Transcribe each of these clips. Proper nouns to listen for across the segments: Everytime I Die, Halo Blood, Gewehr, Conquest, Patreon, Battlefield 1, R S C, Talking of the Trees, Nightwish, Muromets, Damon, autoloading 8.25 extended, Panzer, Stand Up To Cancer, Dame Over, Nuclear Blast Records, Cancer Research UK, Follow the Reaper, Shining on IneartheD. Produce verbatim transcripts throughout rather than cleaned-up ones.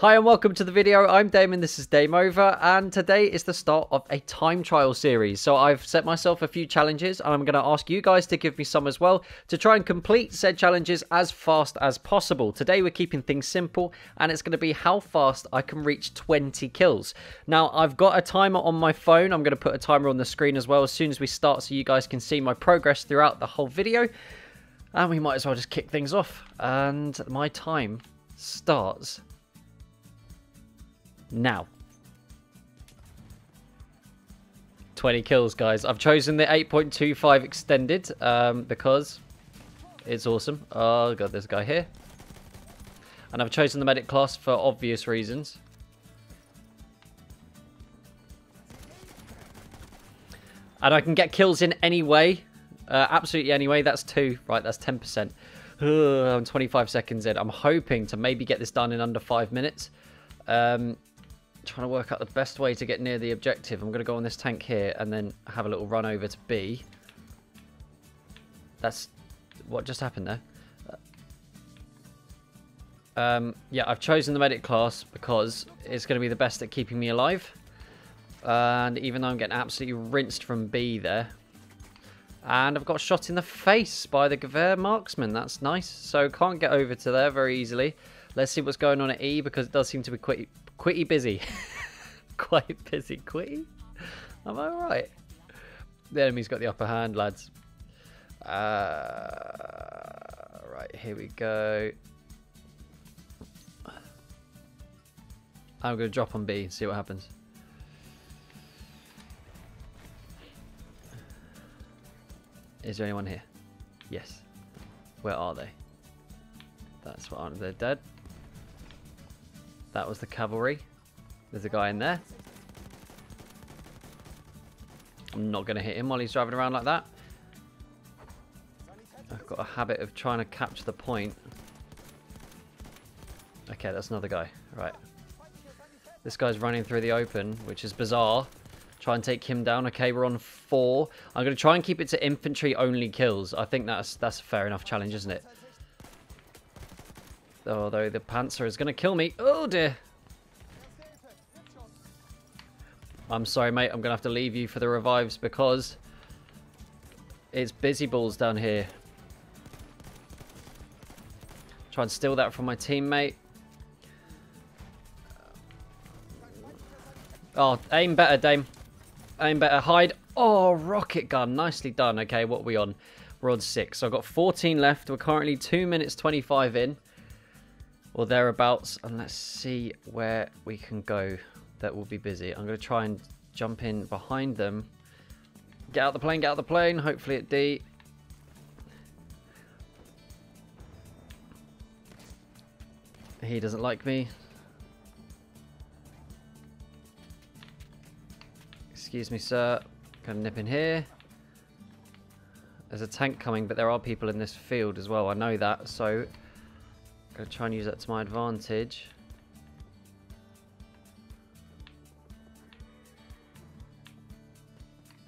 Hi and welcome to the video. I'm Damon, this is Dame Over, and today is the start of a time trial series. So I've set myself a few challenges and I'm going to ask you guys to give me some as well to try and complete said challenges as fast as possible. Today we're keeping things simple and it's going to be how fast I can reach twenty kills. Now I've got a timer on my phone. I'm going to put a timer on the screen as well as soon as we start so you guys can see my progress throughout the whole video. And we might as well just kick things off. And my time starts now. twenty kills, guys. I've chosen the eight point two five extended um, because it's awesome. Oh, God, there's a guy here. And I've chosen the medic class for obvious reasons. And I can get kills in any way. Uh, absolutely any way. That's two. Right, that's ten percent. Ugh, I'm twenty-five seconds in. I'm hoping to maybe get this done in under five minutes. Um... Trying to work out the best way to get near the objective. I'm going to go on this tank here and then have a little run over to B. That's what just happened there. Um, yeah, I've chosen the medic class because it's going to be the best at keeping me alive. And even though I'm getting absolutely rinsed from B there. And I've got shot in the face by the Gewehr marksman. That's nice. So can't get over to there very easily. Let's see what's going on at E because it does seem to be quite... Quitty busy. Quite busy, Quitty. Am I right? The enemy's got the upper hand, lads. Uh, right, here we go. I'm going to drop on B and see what happens. Is there anyone here? Yes. Where are they? That's what I'm... They're dead. That was the cavalry. There's a guy in there. I'm not going to hit him while he's driving around like that. I've got a habit of trying to capture the point. Okay, that's another guy. Right. This guy's running through the open, which is bizarre. Try and take him down. Okay, we're on four. I'm going to try and keep it to infantry only kills. I think that's, that's a fair enough challenge, isn't it? Although the Panzer is going to kill me. Oh, dear. I'm sorry, mate. I'm going to have to leave you for the revives because it's busy balls down here. Try and steal that from my teammate. Oh, aim better, Dame. Aim better. Hide. Oh, rocket gun. Nicely done. Okay, what are we on? We're on six. So I've got fourteen left. We're currently two minutes twenty-five in. Or thereabouts, and let's see where we can go that will be busy. I'm going to try and jump in behind them. Get out the plane, get out the plane, hopefully at D. He doesn't like me. Excuse me, sir. Going to nip in here. There's a tank coming, but there are people in this field as well. I know that, so... I'm going to try and use that to my advantage.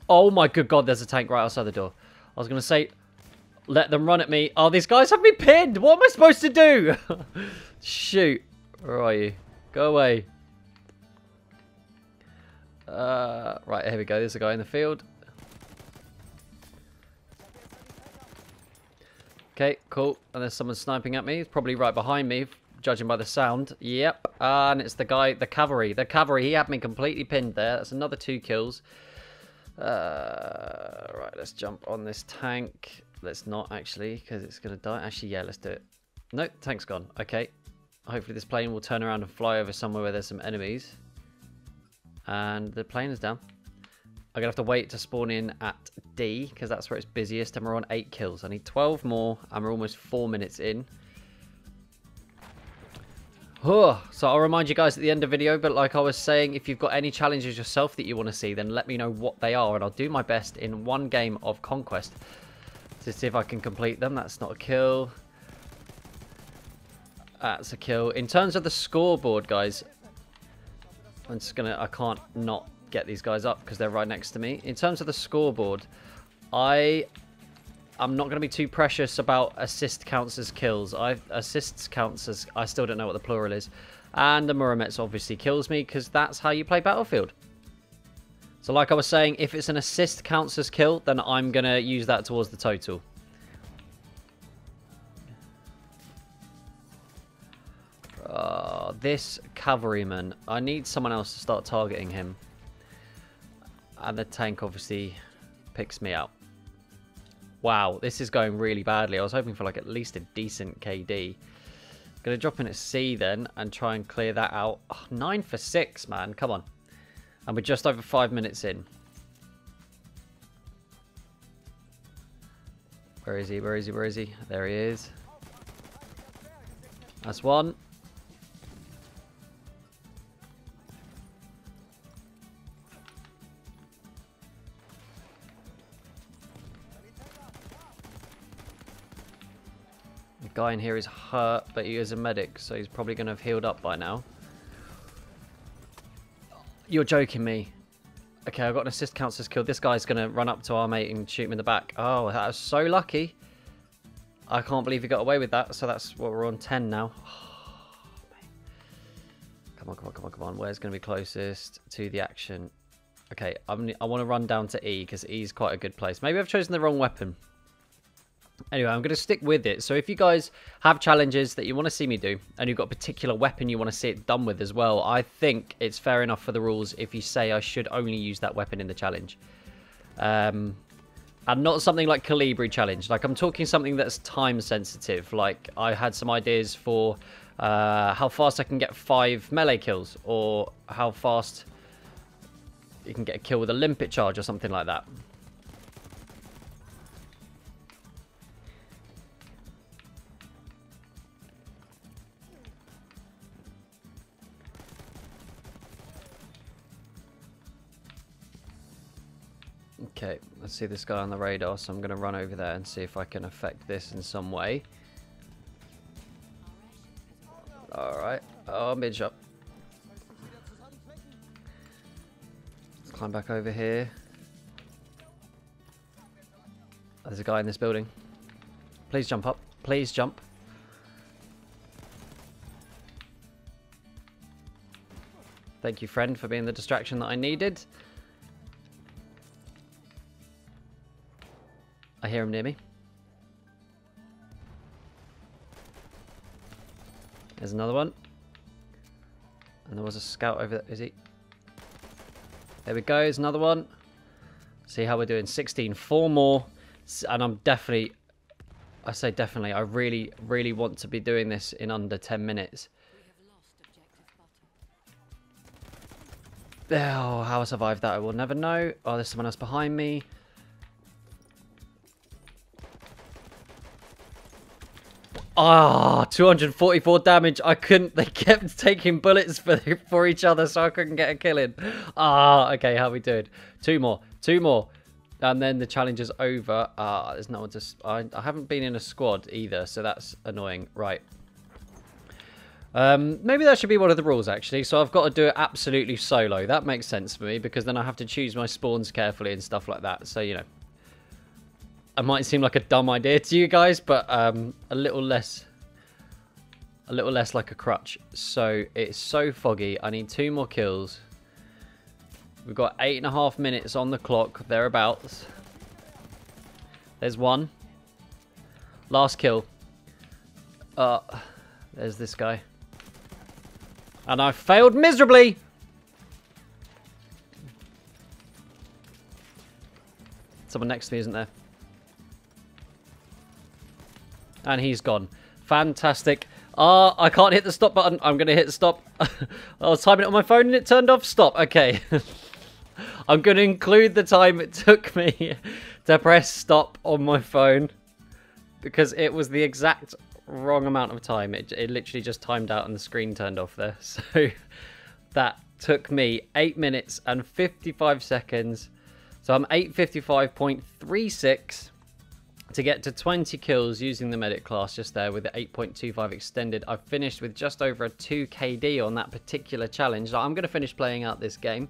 Oh my good God, there's a tank right outside the door. I was going to say, let them run at me. Oh, these guys have me pinned. What am I supposed to do? Shoot. Where are you? Go away. Uh, right, here we go. There's a guy in the field. Okay, cool. And there's someone sniping at me. It's probably right behind me, judging by the sound. Yep. Uh, and it's the guy, the cavalry. The cavalry, he had me completely pinned there. That's another two kills. Uh, right, let's jump on this tank. Let's not, actually, because it's going to die. Actually, yeah, let's do it. Nope, tank's gone. Okay. Hopefully this plane will turn around and fly over somewhere where there's some enemies. And the plane is down. I'm going to have to wait to spawn in at D, because that's where it's busiest, and we're on eight kills. I need twelve more, and we're almost four minutes in. Oh, so I'll remind you guys at the end of the video, but like I was saying, if you've got any challenges yourself that you want to see, then let me know what they are, and I'll do my best in one game of Conquest to see if I can complete them. That's not a kill. That's a kill. In terms of the scoreboard, guys, I'm just going to... I can't not... get these guys up because they're right next to me. In terms of the scoreboard, I I'm not going to be too precious about assist counts as kills. I assists counts as I still don't know what the plural is. And the Muromets obviously kills me, because that's how you play Battlefield. So like I was saying, if it's an assist counts as kill, then I'm going to use that towards the total. Uh, this cavalryman. I need someone else to start targeting him. And the tank obviously picks me out. Wow, this is going really badly. I was hoping for like at least a decent K D. Gonna drop in at C then and try and clear that out. Oh, nine for six, man. Come on. And we're just over five minutes in. Where is he? Where is he? Where is he? There he is. That's one. Guy in here is hurt, but he is a medic, so he's probably going to have healed up by now. You're joking me. Okay, I've got an assist counts as killed. This guy's going to run up to our mate and shoot him in the back. Oh, that was so lucky. I can't believe he got away with that. So that's what we're on, ten now. Oh, come on, come on, come on, come on. Where's going to be closest to the action? Okay, I'm, I want to run down to E because E is quite a good place. Maybe I've chosen the wrong weapon. Anyway, I'm going to stick with it. So if you guys have challenges that you want to see me do, and you've got a particular weapon you want to see it done with as well, I think it's fair enough for the rules if you say I should only use that weapon in the challenge. Um, and not something like Calibri challenge. Like, I'm talking something that's time sensitive. Like, I had some ideas for uh, how fast I can get five melee kills, or how fast you can get a kill with a limpet charge or something like that. Okay, let's see this guy on the radar, so I'm going to run over there and see if I can affect this in some way. Alright, oh, midge up. Let's climb back over here. There's a guy in this building. Please jump up, please jump. Thank you, friend, for being the distraction that I needed. I hear him near me. There's another one. And there was a scout over there. Is he? There we go. There's another one. See how we're doing. sixteen. Four more. And I'm definitely... I say definitely. I really, really want to be doing this in under ten minutes. Oh, how I survived that, I will never know. Oh, there's someone else behind me. Ah, oh, two hundred forty-four damage. I couldn't. They kept taking bullets for for each other, so I couldn't get a kill in. Ah, oh, okay. How we doing? Two more, two more, and then the challenge is over. Ah, uh, there's no one to. I I haven't been in a squad either, so that's annoying. Right. Um, maybe that should be one of the rules actually. So I've got to do it absolutely solo. That makes sense for me because then I have to choose my spawns carefully and stuff like that. So you know. It might seem like a dumb idea to you guys, but um, a little less, a little less like a crutch. So it's so foggy. I need two more kills. We've got eight and a half minutes on the clock, thereabouts. There's one. Last kill. Uh, there's this guy. And I failed miserably. Someone next to me, isn't there? And he's gone. Fantastic. Ah, uh, I can't hit the stop button. I'm going to hit stop. I was timing it on my phone and it turned off. Stop. Okay. I'm going to include the time it took me to press stop on my phone. Because it was the exact wrong amount of time. It, it literally just timed out and the screen turned off there. So that took me eight minutes and fifty-five seconds. So I'm eight fifty-five point three six. To get to twenty kills using the medic class just there with the eight point two five extended. I've finished with just over a two K D on that particular challenge. I'm going to finish playing out this game.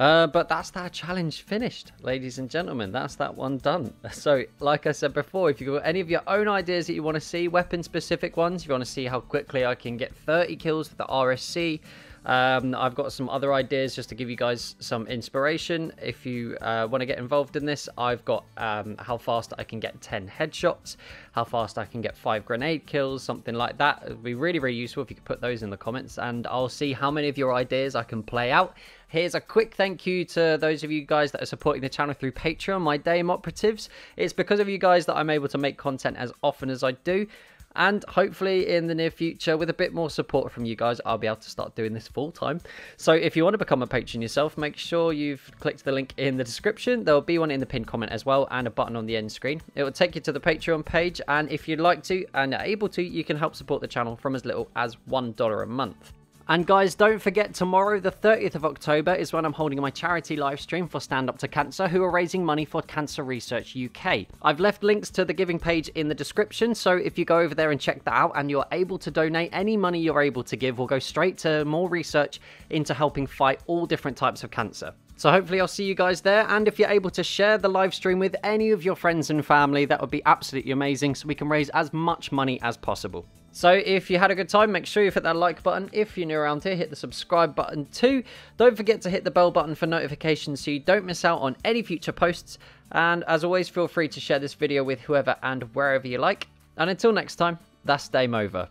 Uh, but that's that challenge finished, ladies and gentlemen. That's that one done. So, like I said before, if you've got any of your own ideas that you want to see, weapon-specific ones, if you want to see how quickly I can get thirty kills with the R S C, um, I've got some other ideas just to give you guys some inspiration. If you uh, want to get involved in this, I've got um, how fast I can get ten headshots, how fast I can get five grenade kills, something like that. It would be really, really useful if you could put those in the comments, and I'll see how many of your ideas I can play out. Here's a quick thank you to those of you guys that are supporting the channel through Patreon, my Dame Operatives. It's because of you guys that I'm able to make content as often as I do. And hopefully in the near future, with a bit more support from you guys, I'll be able to start doing this full time. So if you want to become a patron yourself, make sure you've clicked the link in the description. There'll be one in the pinned comment as well, and a button on the end screen. It will take you to the Patreon page. And if you'd like to and are able to, you can help support the channel from as little as one dollar a month. And guys, don't forget, tomorrow, the thirtieth of October, is when I'm holding my charity live stream for Stand Up To Cancer, who are raising money for Cancer Research U K. I've left links to the giving page in the description, so if you go over there and check that out and you're able to donate, any money you're able to give will go straight to more research into helping fight all different types of cancer. So hopefully I'll see you guys there, and if you're able to share the live stream with any of your friends and family, that would be absolutely amazing, so we can raise as much money as possible. So if you had a good time, make sure you've hit that like button. If you're new around here, hit the subscribe button too. Don't forget to hit the bell button for notifications so you don't miss out on any future posts. And as always, feel free to share this video with whoever and wherever you like. And until next time, that's Dame Over.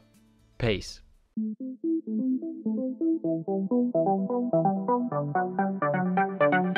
Peace. Thank you.